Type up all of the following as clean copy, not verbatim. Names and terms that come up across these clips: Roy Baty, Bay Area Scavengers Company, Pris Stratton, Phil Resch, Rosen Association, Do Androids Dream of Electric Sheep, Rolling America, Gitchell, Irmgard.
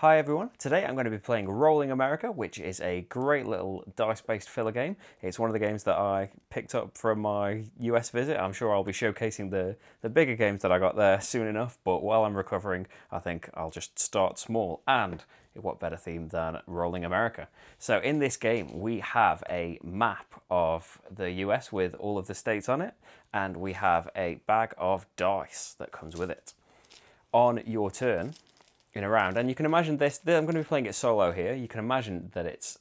Hi everyone, today I'm going to be playing Rolling America, which is a great little dice-based filler game. It's one of the games that I picked up from my US visit. I'm sure I'll be showcasing the bigger games that I got there soon enough, but while I'm recovering, I think I'll just start small. And what better theme than Rolling America? So in this game, we have a map of the US with all of the states on it, and we have a bag of dice that comes with it. On your turn, in a round, and you can imagine this, I'm going to be playing it solo here. You can imagine that it's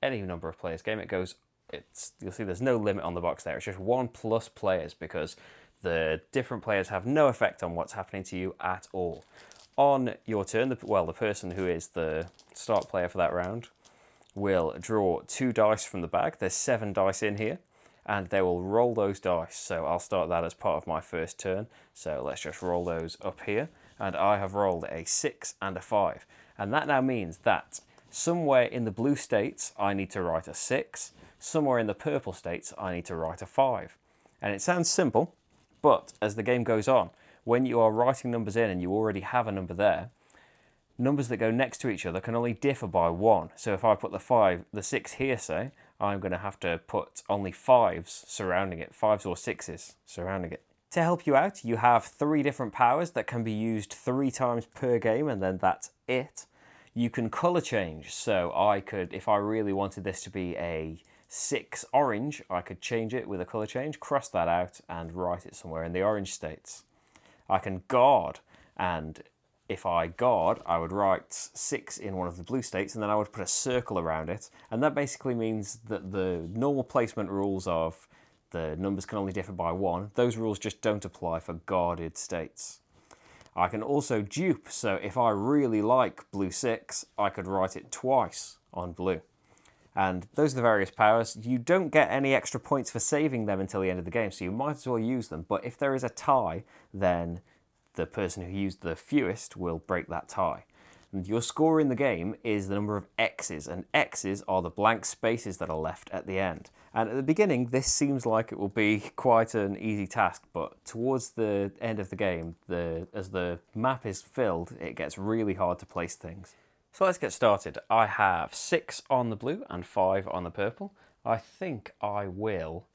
any number of players game. You'll see there's no limit on the box there. It's just 1+ players because the different players have no effect on what's happening to you at all. On your turn, the person who is the start player for that round will draw 2 dice from the bag. There's 7 dice in here, and they will roll those dice. So I'll start that as part of my first turn. So let's just roll those up here. And I have rolled a 6 and a 5. And that now means that somewhere in the blue states, I need to write a 6. Somewhere in the purple states, I need to write a 5. And it sounds simple, but as the game goes on, when you are writing numbers in and you already have a number there, numbers that go next to each other can only differ by 1. So if I put the 6 here, say, I'm going to have to put only 5s surrounding it, 5s or 6s surrounding it. To help you out, you have 3 different powers that can be used 3 times per game, and then that's it. You can color change, so I could, if I really wanted this to be a 6 orange, I could change it with a color change, cross that out, and write it somewhere in the orange states. I can guard, and if I guard, I would write 6 in one of the blue states, and then I would put a circle around it, and that basically means that the normal placement rules of the numbers can only differ by 1. Those rules just don't apply for guarded states. I can also dupe, so if I really like blue 6, I could write it twice on blue. And those are the various powers. You don't get any extra points for saving them until the end of the game, so you might as well use them. But if there is a tie, then the person who used the fewest will break that tie. And your score in the game is the number of X's, and X's are the blank spaces that are left at the end. And at the beginning, this seems like it will be quite an easy task, but towards the end of the game, as the map is filled, it gets really hard to place things. So let's get started. I have 6 on the blue and 5 on the purple. I think I will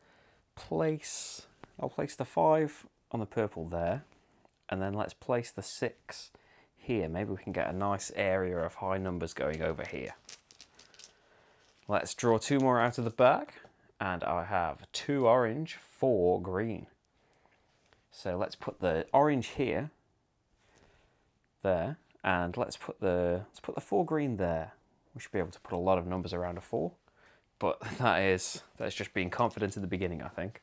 place... I'll place the 5 on the purple there, and then let's place the 6 here. Maybe we can get a nice area of high numbers going over here. Let's draw 2 more out of the bag, and I have 2 orange, 4 green. So let's put the orange here, there, and let's put the 4 green there. We should be able to put a lot of numbers around a 4, but that's just being confident at the beginning, I think.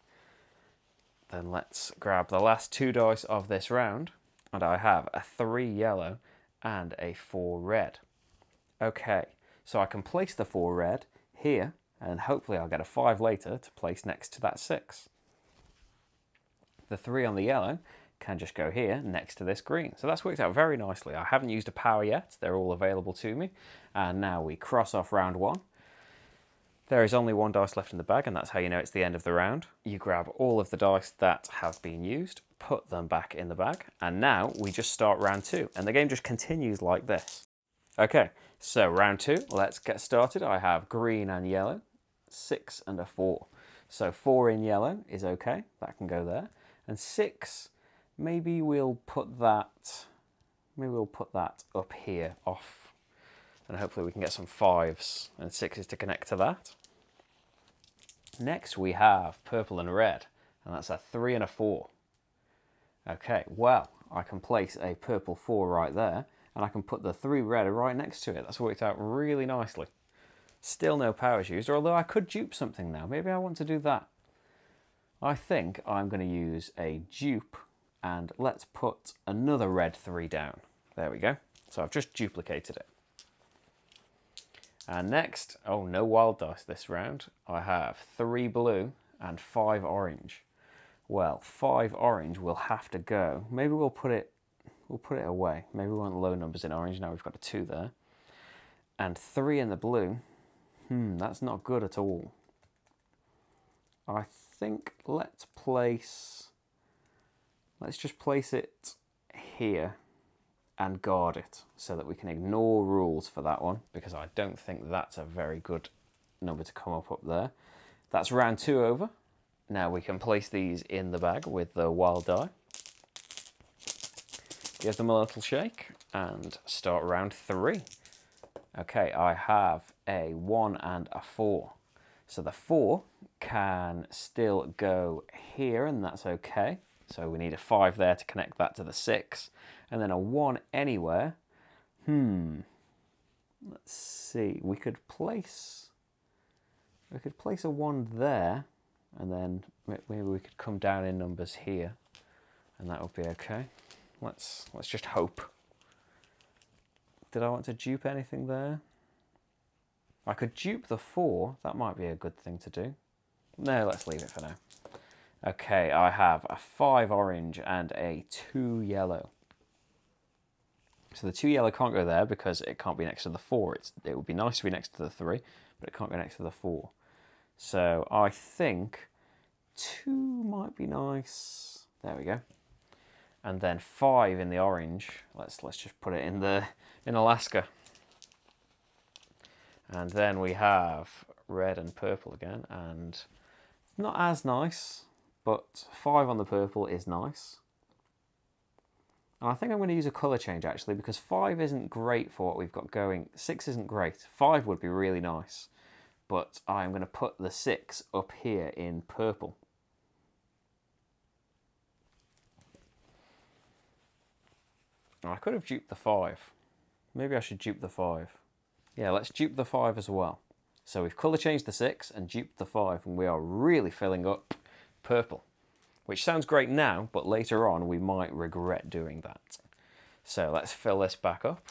Then let's grab the last 2 dice of this round. And I have a 3 yellow and a 4 red. Okay, so I can place the 4 red here, and hopefully I'll get a 5 later to place next to that 6. The 3 on the yellow can just go here next to this green. So that's worked out very nicely. I haven't used a power yet. They're all available to me. And now we cross off round 1. There is only 1 dice left in the bag, and that's how you know it's the end of the round. You grab all of the dice that have been used, put them back in the bag, and now we just start round 2, and the game just continues like this. Okay, so round 2, let's get started. I have green and yellow, 6 and a 4. So 4 in yellow is okay, that can go there. And 6, maybe we'll put that up here, off. And hopefully we can get some 5s and 6s to connect to that. Next we have purple and red, and that's a 3 and a 4. Okay, well, I can place a purple 4 right there, and I can put the 3 red right next to it. That's worked out really nicely. Still no powers used, although I could dupe something now. Maybe I want to do that. I think I'm going to use a dupe, and let's put another red 3 down. There we go. So I've just duplicated it. And next, oh, no wild dice this round. I have 3 blue and 5 orange. Well, 5 orange will have to go. Maybe we'll put it away. Maybe we want low numbers in orange. Now we've got a 2 there. And 3 in the blue. That's not good at all. I think let's just place it here. and guard it, so that we can ignore rules for that one, because I don't think that's a very good number to come up there. That's round two over. Now we can place these in the bag with the wild die. Give them a little shake and start round three. Okay, I have a 1 and a 4. So the 4 can still go here, and that's okay. So we need a 5 there to connect that to the 6, and then a 1 anywhere. Let's see. We could place a 1 there, and then maybe we could come down in numbers here, and that would be okay. Let's just hope. Did I want to dupe anything there? I could dupe the 4. That might be a good thing to do. No, let's leave it for now. Okay, I have a 5 orange and a 2 yellow. So the 2 yellow can't go there because it can't be next to the 4. It would be nice to be next to the 3, but it can't go next to the 4. So I think 2 might be nice. There we go. And then 5 in the orange. Let's just put it in Alaska. And then we have red and purple again, and it's not as nice, but 5 on the purple is nice. And I think I'm going to use a colour change actually, because 5 isn't great for what we've got going. 6 isn't great. 5 would be really nice, but I'm going to put the 6 up here in purple. I could have duped the 5. Maybe I should dupe the 5. Yeah, let's dupe the 5 as well. So we've colour changed the 6 and duped the 5, and we are really filling up purple, which sounds great now, but later on we might regret doing that. So let's fill this back up.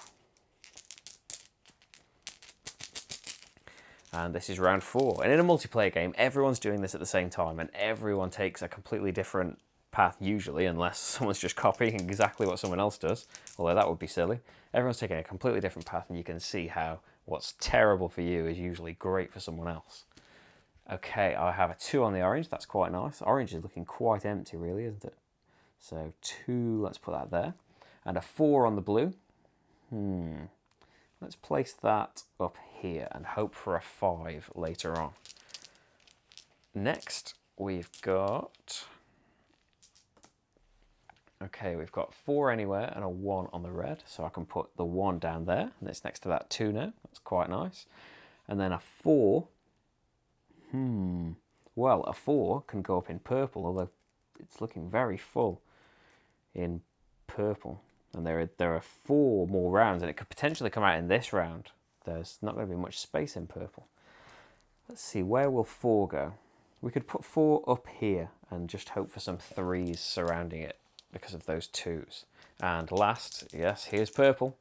And this is round 4. And in a multiplayer game, everyone's doing this at the same time, and everyone takes a completely different path usually, unless someone's just copying exactly what someone else does, although that would be silly. Everyone's taking a completely different path, and you can see how what's terrible for you is usually great for someone else. Okay, I have a 2 on the orange. That's quite nice. Orange is looking quite empty really, isn't it? So 2, let's put that there. And a 4 on the blue. Let's place that up here and hope for a 5 later on. Next, we've got... Okay, we've got 4 anywhere and a 1 on the red, so I can put the 1 down there, and it's next to that 2 now. That's quite nice. And then a 4. Well, a 4 can go up in purple, although it's looking very full in purple. And there are 4 more rounds, and it could potentially come out in this round. There's not going to be much space in purple. Let's see, where will 4 go? We could put 4 up here and just hope for some 3s surrounding it, because of those 2s. And last, yes, here's purple.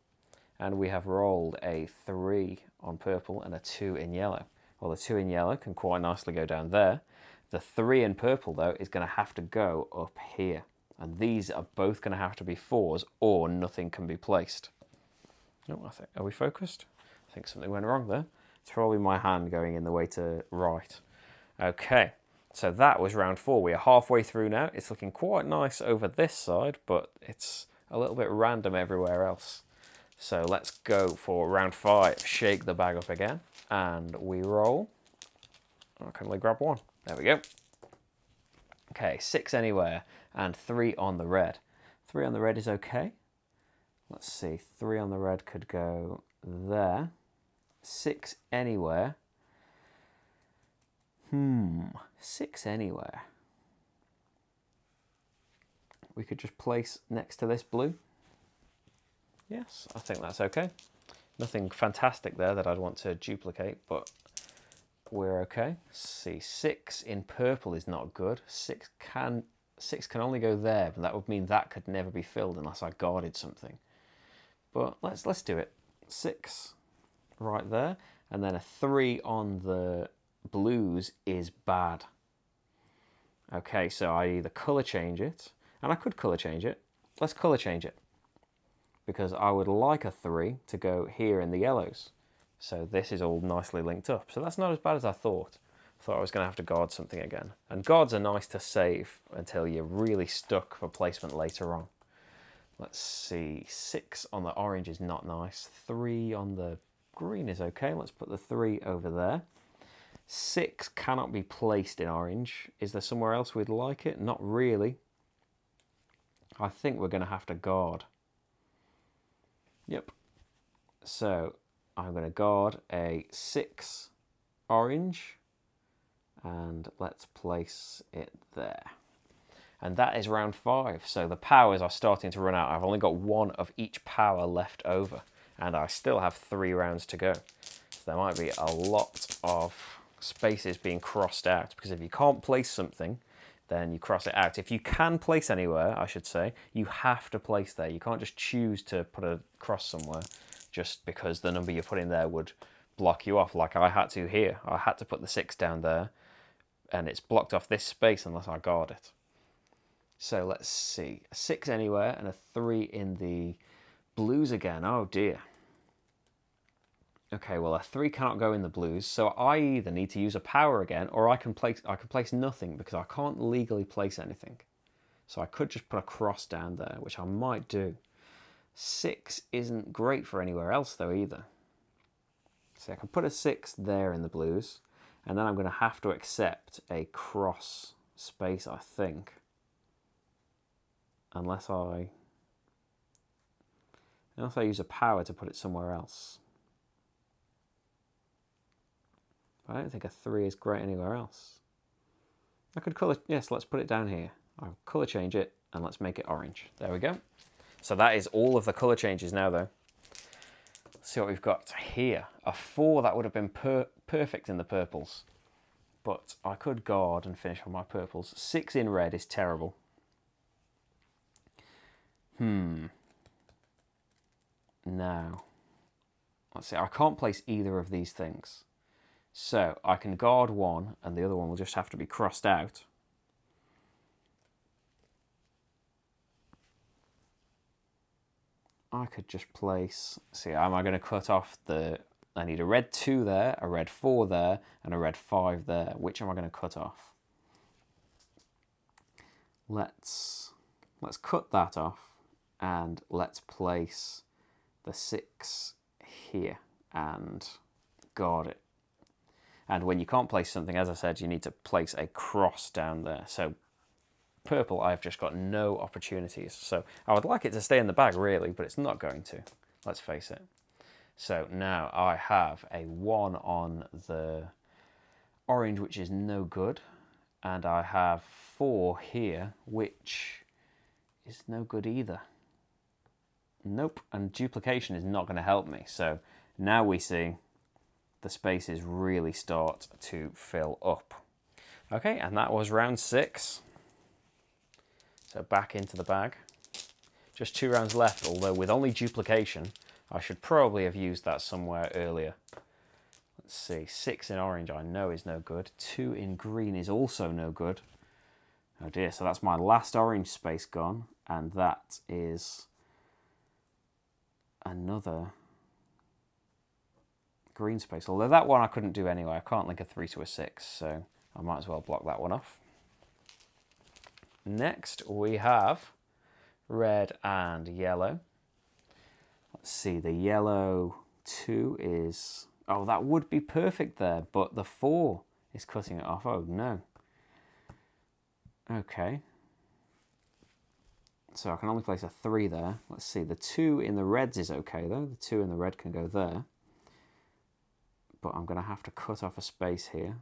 And we have rolled a 3 on purple and a 2 in yellow. Well, the 2 in yellow can quite nicely go down there. The 3 in purple, though, is going to have to go up here. And these are both going to have to be 4s, or nothing can be placed. Oh, are we focused? I think something went wrong there. It's probably my hand going in the way to right. Okay. So that was round 4. We are halfway through now. It's looking quite nice over this side, but it's a little bit random everywhere else. So let's go for round 5. Shake the bag up again, and we roll. I can only grab 1. There we go. Okay, 6 anywhere, and 3 on the red. 3 on the red is okay. Let's see, 3 on the red could go there. 6 anywhere. 6 anywhere. We could just place next to this blue. Yes, I think that's okay. Nothing fantastic there that I'd want to duplicate, but we're okay. See, 6 in purple is not good. 6 can only go there, but that would mean that could never be filled unless I guarded something. But let's do it. 6 right there, and then a 3 on the blues is bad. Okay, so I either colour change it, and I could colour change it. Let's colour change it, because I would like a 3 to go here in the yellows. So this is all nicely linked up. So that's not as bad as I thought. I thought I was going to have to guard something again. And guards are nice to save until you're really stuck for placement later on. Let's see, 6 on the orange is not nice. 3 on the green is okay. Let's put the 3 over there. 6 cannot be placed in orange. Is there somewhere else we'd like it? Not really. I think we're going to have to guard. Yep. So I'm going to guard a 6 orange and let's place it there. And that is round 5. So the powers are starting to run out. I've only got 1 of each power left over and I still have 3 rounds to go. So there might be a lot of spaces being crossed out, because if you can't place something, then you cross it out. If you can place anywhere, I should say, you have to place there. You can't just choose to put a cross somewhere just because the number you put in there would block you off, like I had to here. I had to put the 6 down there and it's blocked off this space unless I guard it. So let's see, a 6 anywhere and a 3 in the blues again. Oh dear. Okay, well a 3 cannot go in the blues, so I either need to use a power again or I can place nothing, because I can't legally place anything. So I could just put a cross down there, which I might do. 6 isn't great for anywhere else though either. So I can put a 6 there in the blues, and then I'm going to have to accept a cross space, I think. Unless I use a power to put it somewhere else. But I don't think a 3 is great anywhere else. I could colour, yes, let's put it down here. I'll colour change it and let's make it orange. There we go. So that is all of the colour changes now though. Let's see what we've got here. A 4, that would have been perfect in the purples. But I could guard and finish on my purples. 6 in red is terrible. Now, let's see, I can't place either of these things. So I can guard 1 and the other one will just have to be crossed out. I could just place, see, am I going to cut off the, I need a red 2 there, a red 4 there, and a red 5 there. Which am I going to cut off? Let's cut that off and let's place the 6 here and guard it. And when you can't place something, as I said, you need to place a cross down there. So purple, I've just got no opportunities. So I would like it to stay in the bag really, but it's not going to, let's face it. So now I have a 1 on the orange, which is no good. And I have 4 here, which is no good either. Nope, and duplication is not going to help me. So now we see the spaces really start to fill up. Okay, and that was round 6. So back into the bag. Just 2 rounds left, although with only duplication, I should probably have used that somewhere earlier. Let's see, 6 in orange I know is no good. 2 in green is also no good. Oh dear, so that's my last orange space gone, and that is another green space. Although that one I couldn't do anyway, I can't link a 3 to a 6, so I might as well block that one off. Next we have red and yellow. Let's see, the yellow 2 is, oh that would be perfect there, but the 4 is cutting it off, oh no. Okay, so I can only place a 3 there. Let's see, the 2 in the reds is okay though. The 2 in the red can go there. But I'm going to have to cut off a space here.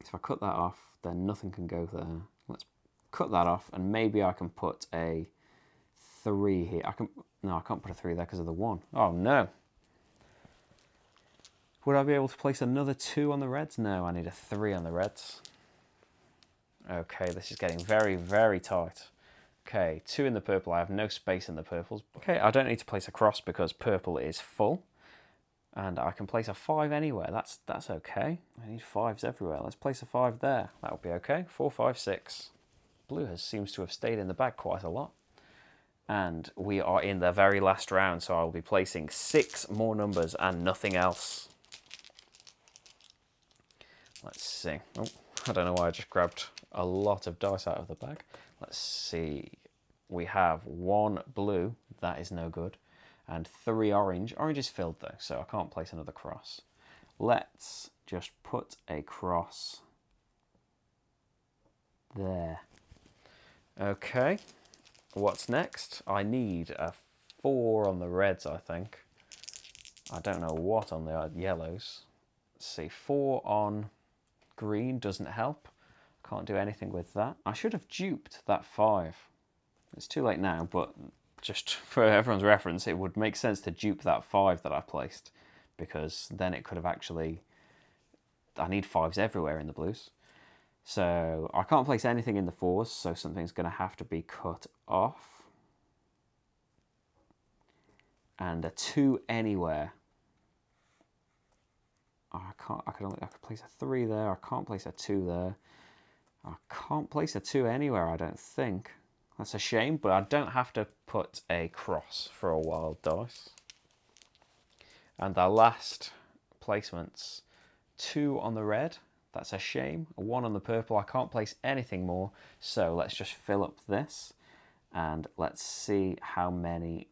If I cut that off, then nothing can go there. Let's cut that off and maybe I can put a 3 here. No, I can't put a 3 there because of the 1. Oh no! Would I be able to place another 2 on the reds? No, I need a 3 on the reds. Okay, this is getting very, very tight. Okay, 2 in the purple. I have no space in the purples. Okay, I don't need to place a cross because purple is full. And I can place a 5 anywhere. That's okay. I need 5s everywhere. Let's place a 5 there. That'll be okay. 4, 5, 6. Blue seems to have stayed in the bag quite a lot. And we are in the very last round, so I'll be placing 6 more numbers and nothing else. Let's see. Oh, I don't know why I just grabbed a lot of dice out of the bag. Let's see. we have one blue, that is no good, and three orange. Orange is filled though, so I can't place another cross. Let's just put a cross there. Okay, what's next? I need a 4 on the reds, I think. I don't know what on the yellows. Let's see, 4 on green doesn't help. Can't do anything with that. I should have duped that 5. It's too late now, but just for everyone's reference, it would make sense to dupe that 5 that I placed, because then it could have actually... I need 5s everywhere in the blues. So I can't place anything in the 4s, so something's going to have to be cut off. And a 2 anywhere. I could place a 3 there. I can't place a 2 there. I can't place a 2 anywhere, I don't think. That's a shame, but I don't have to put a cross for a wild dice. And the last placements, 2 on the red. That's a shame. 1 on the purple. I can't place anything more, so let's just fill up this and let's see how many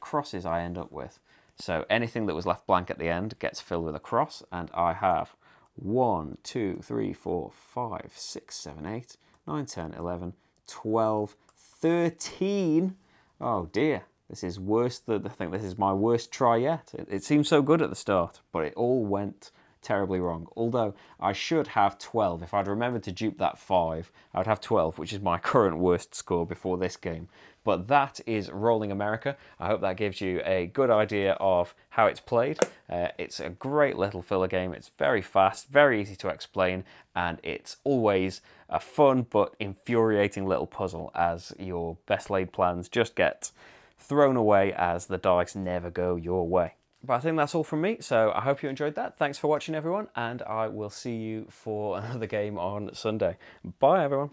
crosses I end up with. So anything that was left blank at the end gets filled with a cross, and I have 1, 2, 3, 4, 5, 6, 7, 8, 9, 10, 11, 12, 13. Oh dear, this is worse than, I think this is my worst try yet. It seemed so good at the start, but it all went terribly wrong. Although I should have 12. If I'd remembered to dupe that 5, I'd have 12, which is my current worst score before this game. But that is Rolling America. I hope that gives you a good idea of how it's played. It's a great little filler game. It's very fast, very easy to explain, and it's always a fun but infuriating little puzzle as your best laid plans just get thrown away as the dice never go your way. But I think that's all from me, so I hope you enjoyed that. Thanks for watching, everyone, and I will see you for another game on Sunday. Bye, everyone.